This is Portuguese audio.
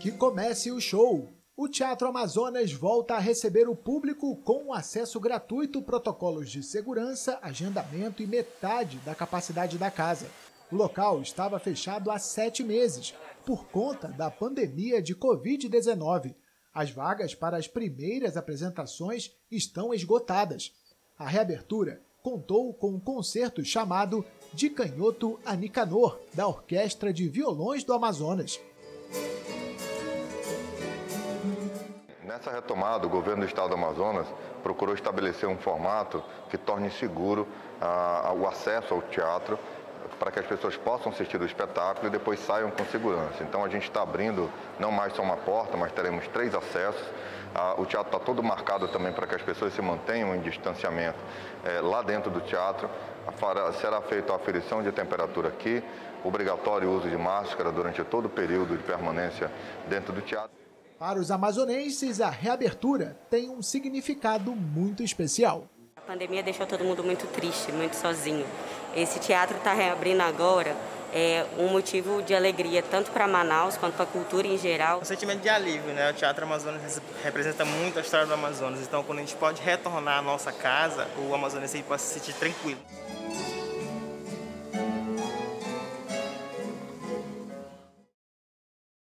Que comece o show! O Teatro Amazonas volta a receber o público com acesso gratuito, protocolos de segurança, agendamento e metade da capacidade da casa. O local estava fechado há 7 meses, por conta da pandemia de Covid-19. As vagas para as primeiras apresentações estão esgotadas. A reabertura contou com um concerto chamado De Canhoto a Nicanor, da Orquestra de Violões do Amazonas. Nessa retomada, o governo do estado do Amazonas procurou estabelecer um formato que torne seguro o acesso ao teatro, para que as pessoas possam assistir o espetáculo e depois saiam com segurança. Então a gente está abrindo não mais só uma porta, mas teremos 3 acessos. O teatro está todo marcado também para que as pessoas se mantenham em distanciamento lá dentro do teatro. Será feita a aferição de temperatura aqui, obrigatório o uso de máscara durante todo o período de permanência dentro do teatro. Para os amazonenses, a reabertura tem um significado muito especial. A pandemia deixou todo mundo muito triste, muito sozinho. Esse teatro está reabrindo agora, é um motivo de alegria, tanto para Manaus quanto para a cultura em geral. Um sentimento de alívio, né? O Teatro Amazonas representa muito a história do Amazonas, então quando a gente pode retornar à nossa casa, o amazonense pode se sentir tranquilo.